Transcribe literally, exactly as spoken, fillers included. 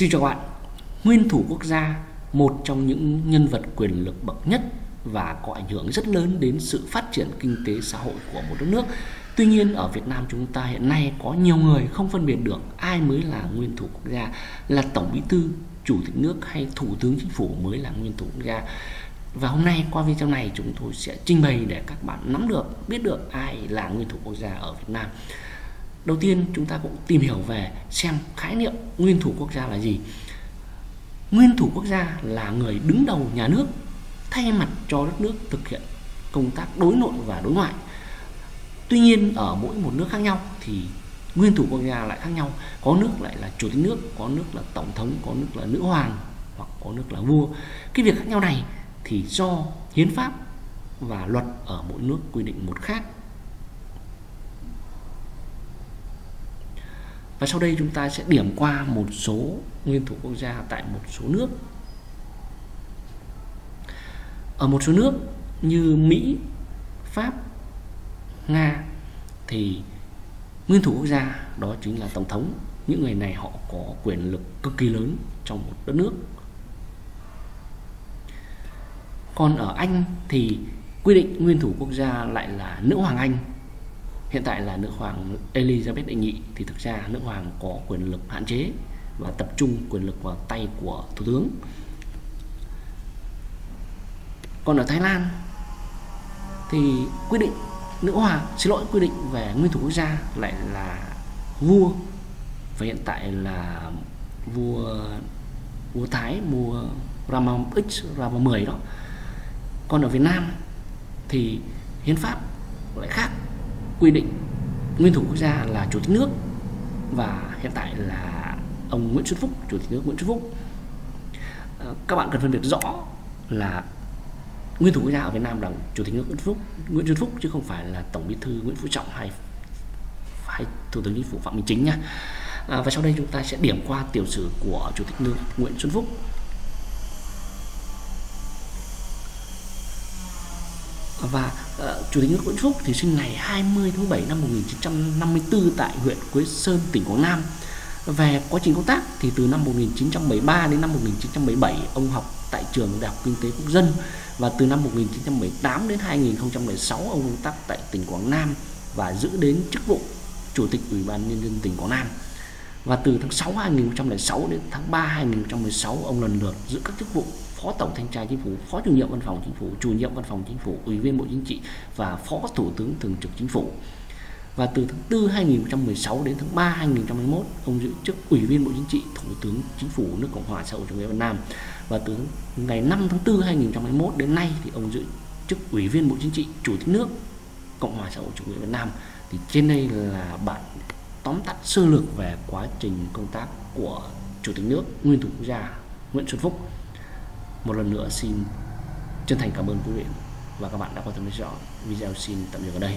Xin chào các bạn, nguyên thủ quốc gia, một trong những nhân vật quyền lực bậc nhất và có ảnh hưởng rất lớn đến sự phát triển kinh tế xã hội của một đất nước. Tuy nhiên ở Việt Nam chúng ta hiện nay có nhiều người không phân biệt được ai mới là nguyên thủ quốc gia, là Tổng Bí Thư, Chủ tịch nước hay Thủ tướng Chính phủ mới là nguyên thủ quốc gia. Và hôm nay qua video này chúng tôi sẽ trình bày để các bạn nắm được, biết được ai là nguyên thủ quốc gia ở Việt Nam. Đầu tiên chúng ta cũng tìm hiểu về xem khái niệm nguyên thủ quốc gia là gì. Nguyên thủ quốc gia là người đứng đầu nhà nước thay mặt cho đất nước thực hiện công tác đối nội và đối ngoại. Tuy nhiên ở mỗi một nước khác nhau thì nguyên thủ quốc gia lại khác nhau. Có nước lại là chủ tịch nước, có nước là tổng thống, có nước là nữ hoàng hoặc có nước là vua. Cái việc khác nhau này thì do hiến pháp và luật ở mỗi nước quy định một khác. Và sau đây chúng ta sẽ điểm qua một số nguyên thủ quốc gia tại một số nước. Ở một số nước như Mỹ, Pháp, Nga thì nguyên thủ quốc gia đó chính là tổng thống. Những người này họ có quyền lực cực kỳ lớn trong một đất nước. Còn ở Anh thì quy định nguyên thủ quốc gia lại là nữ hoàng Anh. Hiện tại là nữ hoàng Elizabeth đệ nhị thì thực ra nữ hoàng có quyền lực hạn chế và tập trung quyền lực vào tay của thủ tướng. Còn ở Thái Lan thì quy định nữ hoàng, xin lỗi, quy định về nguyên thủ quốc gia lại là vua. Và hiện tại là vua vua Thái, vua Rama X, Rama mười đó. Còn ở Việt Nam thì hiến pháp lại khác, quy định nguyên thủ quốc gia là chủ tịch nước và hiện tại là ông Nguyễn Xuân Phúc, chủ tịch nước Nguyễn Xuân Phúc. Các bạn cần phân biệt rõ là nguyên thủ quốc gia ở Việt Nam là chủ tịch nước Nguyễn Xuân Phúc, Nguyễn Xuân Phúc chứ không phải là Tổng Bí thư Nguyễn Phú Trọng hay phải Thủ tướng Chính phủ Phạm Minh Chính nha. À, và sau đây chúng ta sẽ điểm qua tiểu sử của chủ tịch nước Nguyễn Xuân Phúc. Và uh, chủ tịch nước Nguyễn Phúc thì sinh ngày hai mươi tháng bảy năm một nghìn chín trăm năm mươi tư tại huyện Quế Sơn, tỉnh Quảng Nam. Về quá trình công tác thì từ năm một nghìn chín trăm bảy mươi ba đến năm một nghìn chín trăm bảy mươi bảy ông học tại trường Đại học Kinh tế Quốc dân, và từ năm một nghìn chín trăm bảy mươi tám đến hai nghìn không trăm lẻ sáu ông công tác tại tỉnh Quảng Nam và giữ đến chức vụ Chủ tịch Ủy ban Nhân dân tỉnh Quảng Nam. Và từ tháng sáu năm hai nghìn không trăm lẻ sáu đến tháng ba năm hai nghìn không trăm mười sáu ông lần lượt giữ các chức vụ Phó Tổng Thanh tra Chính phủ, Phó Chủ nhiệm Văn phòng Chính phủ, Chủ nhiệm Văn phòng Chính phủ, Ủy viên Bộ Chính trị và Phó Thủ tướng Thường trực Chính phủ. Và từ tháng tư năm hai nghìn không trăm mười sáu đến tháng ba năm hai nghìn không trăm hai mươi mốt, ông giữ chức Ủy viên Bộ Chính trị, Thủ tướng Chính phủ nước Cộng hòa xã hội chủ nghĩa Việt Nam. Và từ ngày năm tháng tư năm hai nghìn không trăm hai mươi mốt đến nay thì ông giữ chức Ủy viên Bộ Chính trị, Chủ tịch nước Cộng hòa xã hội chủ nghĩa Việt Nam. Thì trên đây là bản tóm tắt sơ lược về quá trình công tác của Chủ tịch nước nguyên thủ quốc gia Nguyễn Xuân Phúc. Một lần nữa xin chân thành cảm ơn quý vị và các bạn đã quan tâm theo dõi video. Xin tạm dừng ở đây.